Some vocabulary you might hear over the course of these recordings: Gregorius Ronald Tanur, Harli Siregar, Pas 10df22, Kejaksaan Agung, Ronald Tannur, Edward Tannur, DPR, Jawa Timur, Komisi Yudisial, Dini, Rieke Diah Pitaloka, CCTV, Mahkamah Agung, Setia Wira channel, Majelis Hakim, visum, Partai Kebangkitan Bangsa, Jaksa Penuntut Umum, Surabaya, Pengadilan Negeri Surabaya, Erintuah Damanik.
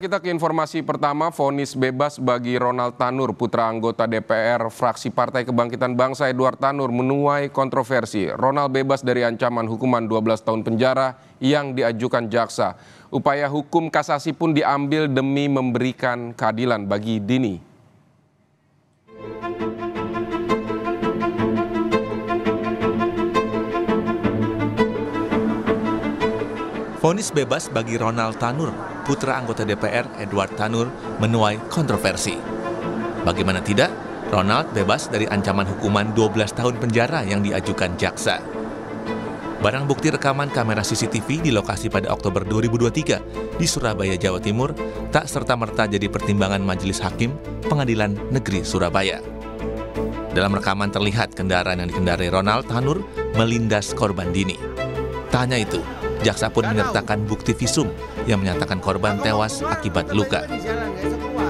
Kita ke informasi pertama, vonis bebas bagi Ronald Tanur, putra anggota DPR fraksi Partai Kebangkitan Bangsa Edward Tannur menuai kontroversi. Ronald bebas dari ancaman hukuman 12 tahun penjara yang diajukan jaksa. Upaya hukum kasasi pun diambil demi memberikan keadilan bagi Dini. Vonis bebas bagi Ronald Tanur, putra anggota DPR Edward Tannur, menuai kontroversi. Bagaimana tidak, Ronald bebas dari ancaman hukuman 12 tahun penjara yang diajukan jaksa. Barang bukti rekaman kamera CCTV di lokasi pada Oktober 2023 di Surabaya, Jawa Timur, tak serta-merta jadi pertimbangan Majelis Hakim Pengadilan Negeri Surabaya. Dalam rekaman terlihat kendaraan yang dikendarai Ronald Tanur melindas korban Dini. Tak hanya itu, jaksa pun menyertakan bukti visum yang menyatakan korban tewas akibat luka.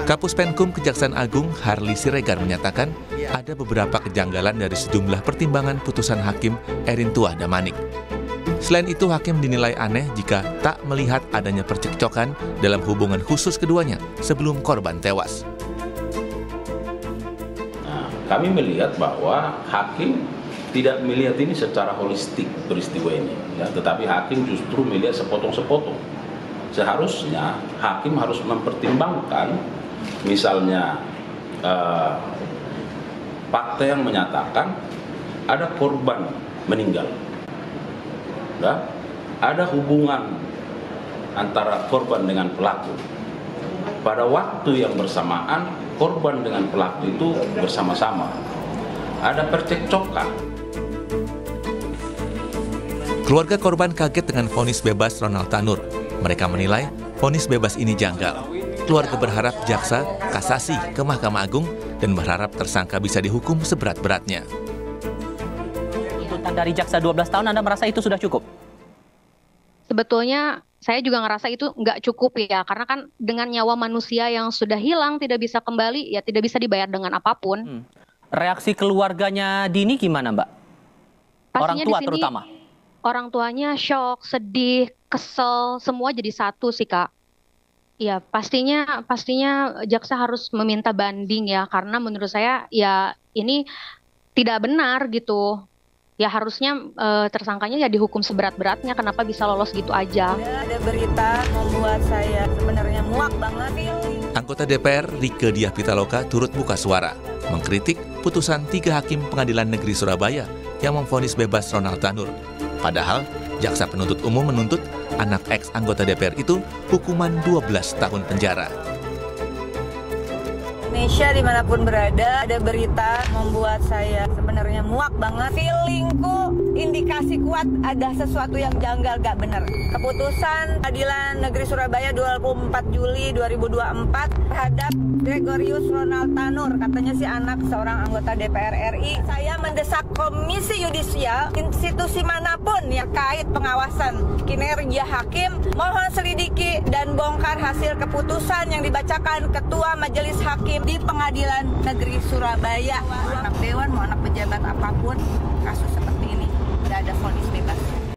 Kapus Penkum Kejaksaan Agung Harli Siregar menyatakan ada beberapa kejanggalan dari sejumlah pertimbangan putusan Hakim Erintuah Damanik. Selain itu, Hakim dinilai aneh jika tak melihat adanya percekcokan dalam hubungan khusus keduanya sebelum korban tewas. Nah, kami melihat bahwa Hakim tidak melihat ini secara holistik peristiwa ini, ya, tetapi hakim justru melihat sepotong-sepotong. Seharusnya hakim harus mempertimbangkan, misalnya fakta yang menyatakan ada korban meninggal, ya, ada hubungan antara korban dengan pelaku. Pada waktu yang bersamaan, korban dengan pelaku itu bersama-sama. Ada percekcokan. Keluarga korban kaget dengan vonis bebas Ronald Tanur. Mereka menilai vonis bebas ini janggal. Keluarga berharap jaksa kasasi ke Mahkamah Agung dan berharap tersangka bisa dihukum seberat-beratnya. Tuntutan dari jaksa 12 tahun, Anda merasa itu sudah cukup? Sebetulnya saya juga ngerasa itu nggak cukup ya, karena kan dengan nyawa manusia yang sudah hilang tidak bisa kembali, ya tidak bisa dibayar dengan apapun. Reaksi keluarganya Dini gimana, Mbak? Orang tua terutama. Orang tuanya shock, sedih, kesel, semua jadi satu sih, Kak. Ya, pastinya jaksa harus meminta banding ya, karena menurut saya ya ini tidak benar gitu. Ya harusnya tersangkanya ya dihukum seberat-beratnya, kenapa bisa lolos gitu aja. Ada berita membuat saya sebenarnya muak banget. Anggota DPR Rieke Diah Pitaloka turut buka suara, mengkritik putusan 3 hakim Pengadilan Negeri Surabaya yang memvonis bebas Ronald Tanur. Padahal, jaksa penuntut umum menuntut anak eks anggota DPR itu hukuman 12 tahun penjara. Indonesia dimanapun berada, ada berita membuat saya sebenarnya muak banget. Feelingku indikasi kuat ada sesuatu yang janggal, gak bener. Keputusan Pengadilan Negeri Surabaya 24 Juli 2024 terhadap Gregorius Ronald Tanur, katanya si anak seorang anggota DPR RI. Saya mendesak Komisi Yudisial, institusi manapun yang kait pengawasan kinerja hakim, mohon selidiki dan bongkar hasil keputusan yang dibacakan Ketua Majelis Hakim di Pengadilan Negeri Surabaya. Mau anak dewan, mau anak pejabat apapun, kasus seperti ini, tidak ada vonis bebas.